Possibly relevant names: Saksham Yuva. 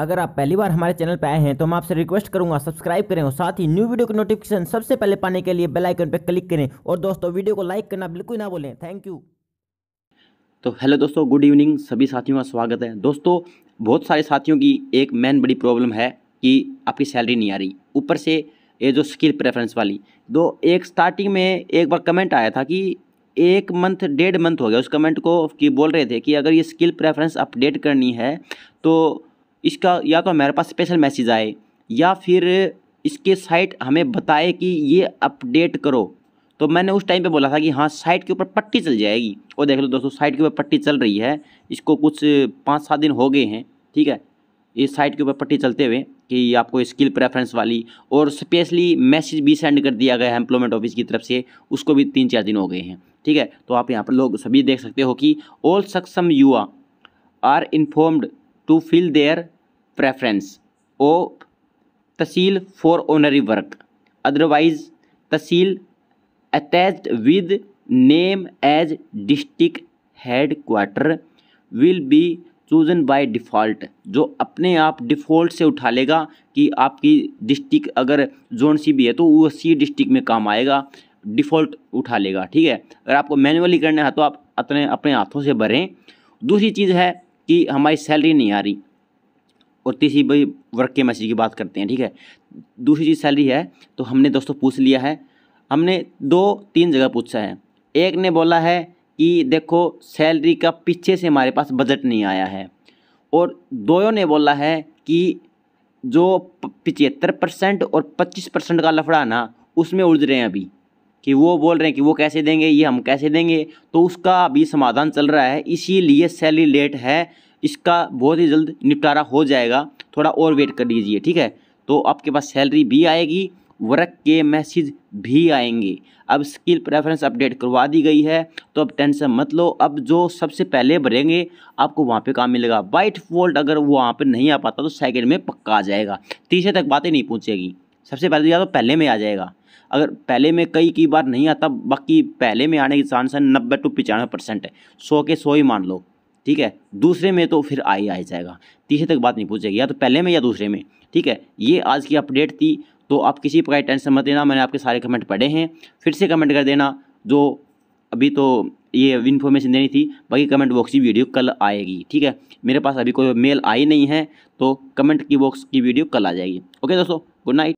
अगर आप पहली बार हमारे चैनल पर आए हैं तो मैं आपसे रिक्वेस्ट करूंगा सब्सक्राइब करें और साथ ही न्यू वीडियो की नोटिफिकेशन सबसे पहले पाने के लिए बेल आइकन पर क्लिक करें। और दोस्तों वीडियो को लाइक करना बिल्कुल ना भूलें। Thank you. तो हेलो दोस्तों, गुड इवनिंग, सभी साथियों का स्वागत है। दोस्तों बहुत सारे साथियों की एक मेन बड़ी प्रॉब्लम है कि आपकी सैलरी नहीं आ रही, ऊपर से ये जो स्किल प्रेफरेंस वाली। तो एक स्टार्टिंग में एक बार कमेंट आया था कि एक मंथ डेढ़ मंथ हो गया उस कमेंट को, कि बोल रहे थे कि अगर ये स्किल प्रेफरेंस अपडेट करनी है तो इसका या तो हमारे पास स्पेशल मैसेज आए या फिर इसके साइट हमें बताए कि ये अपडेट करो। तो मैंने उस टाइम पे बोला था कि हाँ साइट के ऊपर पट्टी चल जाएगी। और देख लो दोस्तों, साइट के ऊपर पट्टी चल रही है, इसको कुछ 5-7 दिन हो गए हैं। ठीक है, इस साइट के ऊपर पट्टी चलते हुए कि आपको स्किल प्रेफरेंस वाली, और स्पेशली मैसेज भी सेंड कर दिया गया है एम्प्लॉयमेंट ऑफिस की तरफ से, उसको भी 3-4 दिन हो गए हैं। ठीक है, तो आप यहाँ पर लोग सभी देख सकते हो कि all Saksham Yuva are informed to fill their preference of tehsil for honorary work, otherwise tehsil attached with name as district headquarter will be chosen by default। जो अपने आप डिफ़ॉल्ट से उठा लेगा कि आपकी डिस्ट्रिक्ट अगर जोन सी भी है तो वो सी डिस्ट्रिक्ट में काम आएगा, डिफ़ॉल्ट उठा लेगा। ठीक है, अगर आपको मैन्युअली करना है तो आप अपने हाथों से भरें। दूसरी चीज़ है कि हमारी सैलरी नहीं आ रही, और तीसरी भाई वर्क के मैसेज की बात करते हैं। ठीक है, दूसरी चीज़ सैलरी है तो हमने दोस्तों पूछ लिया है, हमने 2-3 जगह पूछा है। एक ने बोला है कि देखो सैलरी का पीछे से हमारे पास बजट नहीं आया है, और दोनों ने बोला है कि जो 75% और 25% का लफड़ा ना उसमें उलझ रहे हैं अभी, कि वो बोल रहे हैं कि वो कैसे देंगे, ये हम कैसे देंगे। तो उसका अभी समाधान चल रहा है, इसीलिए सैलरी लेट है, इसका बहुत ही जल्द निपटारा हो जाएगा, थोड़ा और वेट कर लीजिए। ठीक है, तो आपके पास सैलरी भी आएगी, वर्क के मैसेज भी आएंगे। अब स्किल प्रेफरेंस अपडेट करवा दी गई है तो अब टेंशन मत लो। अब जो सबसे पहले भरेंगे आपको वहाँ पे काम मिलेगा। बाई डिफ़ॉल्ट अगर वो वहाँ पे नहीं आ पाता तो सेकंड में पक्का आ जाएगा, तीसरे तक बातें नहीं पूछेगी। सबसे पहले या तो पहले में आ जाएगा, अगर पहले में कई बार नहीं आता, बाकी पहले में आने के चांस है 90 से 95% है, 100 के 100 ही मान लो। ठीक है, दूसरे में तो फिर आ जाएगा, तीसरे तक बात नहीं पूछेगी, या तो पहले में या दूसरे में। ठीक है, ये आज की अपडेट थी, तो आप किसी प्रकार टेंशन मत लेना। मैंने आपके सारे कमेंट पढ़े हैं, फिर से कमेंट कर देना। जो अभी तो ये इन्फॉर्मेशन देनी थी, बाकी कमेंट बॉक्स की वीडियो कल आएगी। ठीक है, मेरे पास अभी कोई मेल आई नहीं है तो कमेंट की बॉक्स की वीडियो कल आ जाएगी। ओके दोस्तों, गुड नाइट।